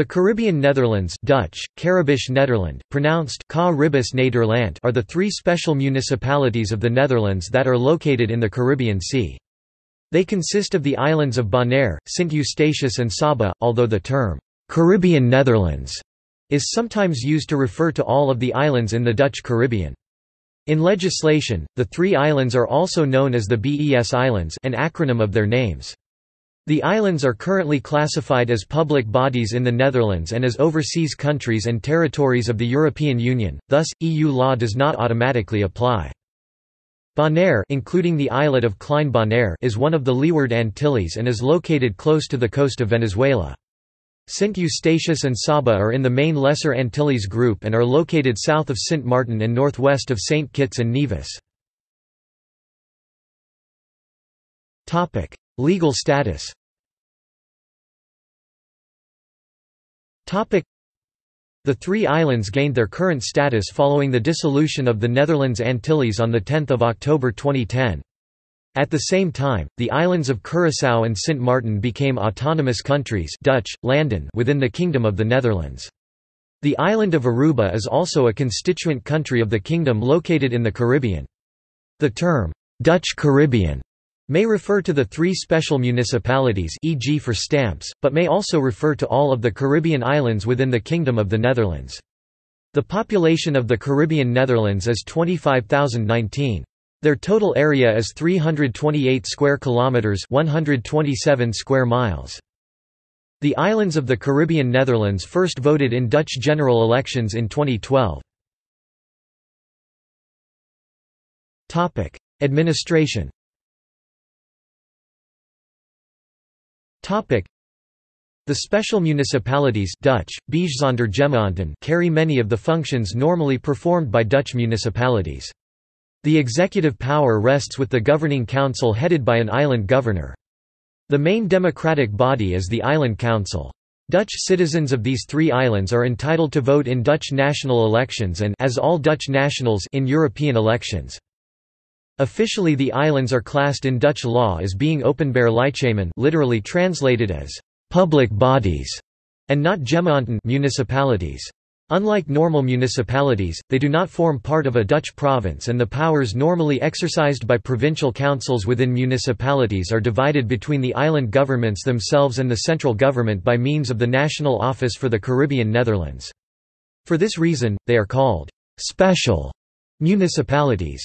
The Caribbean Netherlands (Dutch: Caribisch Nederland, pronounced Caribisch Nederland) are the three special municipalities of the Netherlands that are located in the Caribbean Sea. They consist of the islands of Bonaire, Sint Eustatius and Saba, although the term Caribbean Netherlands is sometimes used to refer to all of the islands in the Dutch Caribbean. In legislation, the three islands are also known as the BES Islands, an acronym of their names. The islands are currently classified as public bodies in the Netherlands and as overseas countries and territories of the European Union, thus, EU law does not automatically apply. Bonaire, including the islet of Klein Bonaire, is one of the Leeward Antilles and is located close to the coast of Venezuela. Sint Eustatius and Saba are in the main Lesser Antilles group and are located south of Sint Maarten and northwest of Saint Kitts and Nevis. Legal status. The three islands gained their current status following the dissolution of the Netherlands Antilles on 10 October 2010. At the same time, the islands of Curaçao and Sint Maarten became autonomous countries (Dutch: landen) within the Kingdom of the Netherlands. The island of Aruba is also a constituent country of the Kingdom located in the Caribbean. The term, "Dutch Caribbean", may refer to the three special municipalities, e.g. for stamps, but may also refer to all of the Caribbean islands within the Kingdom of the Netherlands. The population of the Caribbean Netherlands is 25,019. Their total area is 328 square kilometers, 127 square miles. The islands of the Caribbean Netherlands first voted in Dutch general elections in 2012. Topic: Administration. The special municipalities (Dutch: Beachzondergemeenten) carry many of the functions normally performed by Dutch municipalities. The executive power rests with the governing council headed by an island governor. The main democratic body is the island council. Dutch citizens of these three islands are entitled to vote in Dutch national elections and, as all Dutch nationals, in European elections. Officially, the islands are classed in Dutch law as being openbaar lichamen, literally translated as public bodies, and not gemeenten, municipalities. Unlike normal municipalities, they do not form part of a Dutch province, and the powers normally exercised by provincial councils within municipalities are divided between the island governments themselves and the central government by means of the National Office for the Caribbean Netherlands. For this reason, they are called special municipalities.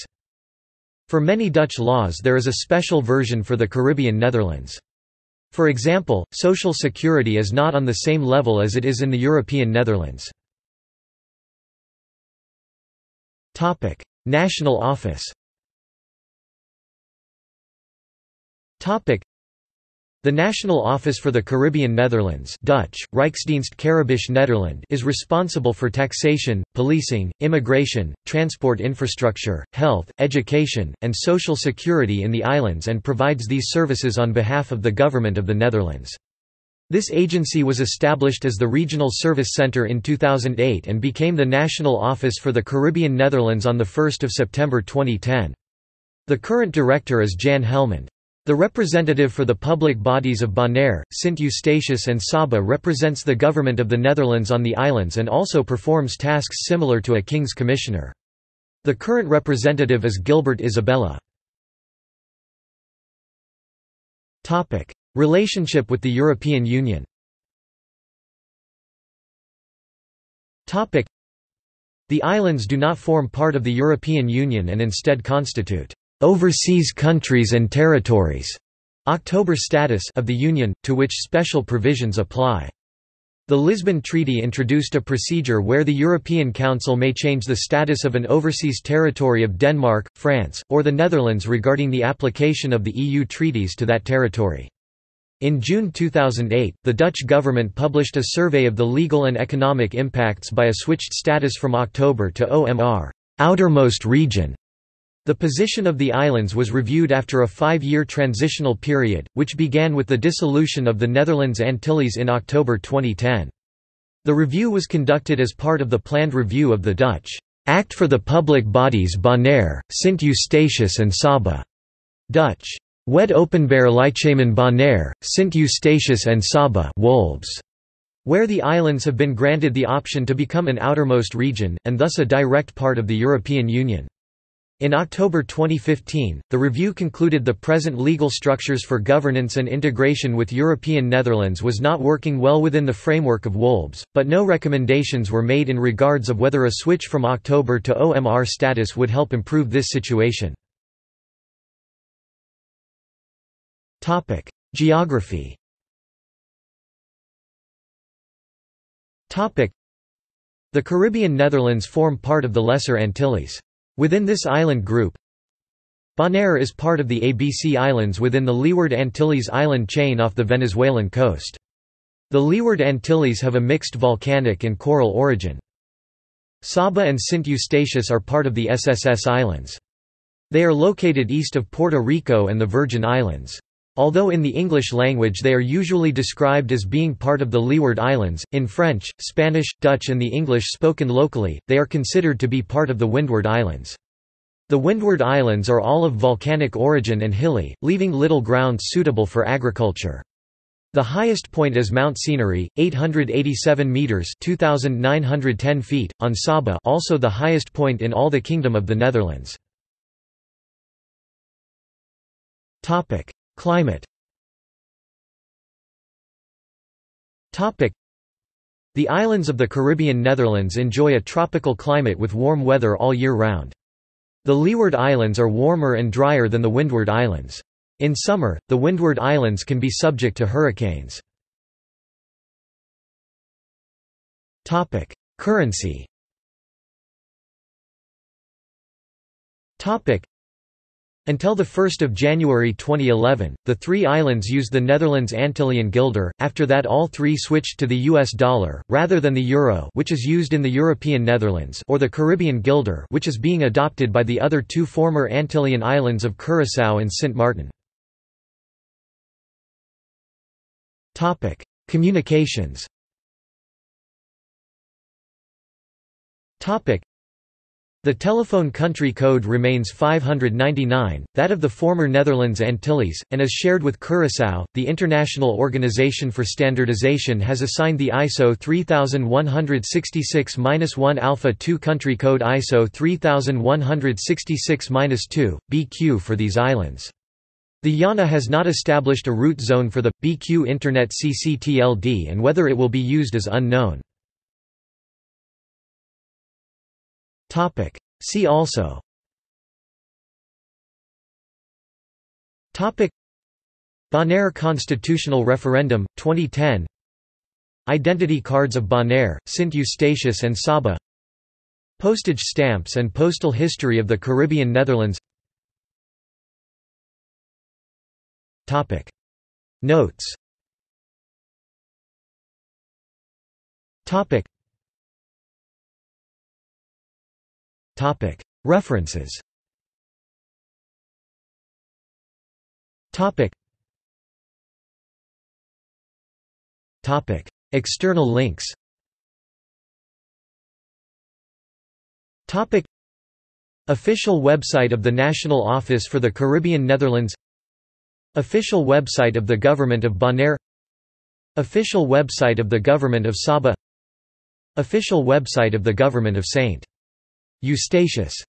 For many Dutch laws there is a special version for the Caribbean Netherlands. For example, social security is not on the same level as it is in the European Netherlands. Topic: National Office. Topic: The National Office for the Caribbean Netherlands (Dutch: Rijksdienst Caribisch Nederland) is responsible for taxation, policing, immigration, transport infrastructure, health, education, and social security in the islands and provides these services on behalf of the Government of the Netherlands. This agency was established as the Regional Service Center in 2008 and became the National Office for the Caribbean Netherlands on 1 September 2010. The current director is Jan Helmond. The representative for the public bodies of Bonaire, Sint Eustatius and Saba represents the government of the Netherlands on the islands and also performs tasks similar to a king's commissioner. The current representative is Gilbert Isabella. Topic: Relationship with the European Union. Topic: The islands do not form part of the European Union and instead constitute overseas countries and territories October status of the Union, to which special provisions apply. The Lisbon Treaty introduced a procedure where the European Council may change the status of an overseas territory of Denmark, France, or the Netherlands regarding the application of the EU treaties to that territory. In June 2008, the Dutch government published a survey of the legal and economic impacts by a switched status from October to OMR, outermost region. The position of the islands was reviewed after a 5-year transitional period, which began with the dissolution of the Netherlands Antilles in October 2010. The review was conducted as part of the planned review of the Dutch Act for the public bodies Bonaire, Sint Eustatius and Saba. Dutch Wet Openbaar Lichamen Bonaire, Sint Eustatius en Saba Wolves. where the islands have been granted the option to become an outermost region, and thus a direct part of the European Union. In October 2015, the review concluded the present legal structures for governance and integration with European Netherlands was not working well within the framework of WOLBS, but no recommendations were made in regards of whether a switch from October to OMR status would help improve this situation. Geography. The Caribbean Netherlands form part of the Lesser Antilles. Within this island group, Bonaire is part of the ABC Islands within the Leeward Antilles island chain off the Venezuelan coast. The Leeward Antilles have a mixed volcanic and coral origin. Saba and Sint Eustatius are part of the SSS Islands. They are located east of Puerto Rico and the Virgin Islands. Although in the English language they are usually described as being part of the Leeward Islands, in French, Spanish, Dutch and the English spoken locally, they are considered to be part of the Windward Islands. The Windward Islands are all of volcanic origin and hilly, leaving little ground suitable for agriculture. The highest point is Mount Scenery, 887 metres (2,910 feet), on Saba, also the highest point in all the Kingdom of the Netherlands. Climate. The islands of the Caribbean Netherlands enjoy a tropical climate with warm weather all year round. The Leeward Islands are warmer and drier than the Windward Islands. In summer, the Windward Islands can be subject to hurricanes. Currency. Until 1 January 2011, the three islands used the Netherlands Antillean guilder, after that all three switched to the US dollar, rather than the euro which is used in the European Netherlands or the Caribbean guilder which is being adopted by the other two former Antillean islands of Curaçao and Sint Maarten. Communications. The telephone country code remains 599, that of the former Netherlands Antilles, and is shared with Curaçao. The International Organization for Standardization has assigned the ISO 3166-1 Alpha 2 country code ISO 3166-2, BQ for these islands. The IANA has not established a root zone for the BQ Internet CCTLD, and whether it will be used is unknown. See also. Bonaire Constitutional Referendum, 2010. Identity cards of Bonaire, Sint Eustatius and Saba. Postage stamps and postal history of the Caribbean Netherlands. Notes. References. External links. Official website of the National Office for the Caribbean Netherlands. Official website of the Government of Bonaire. Official website of the Government of Saba. Official website of the Government of Saint Eustatius.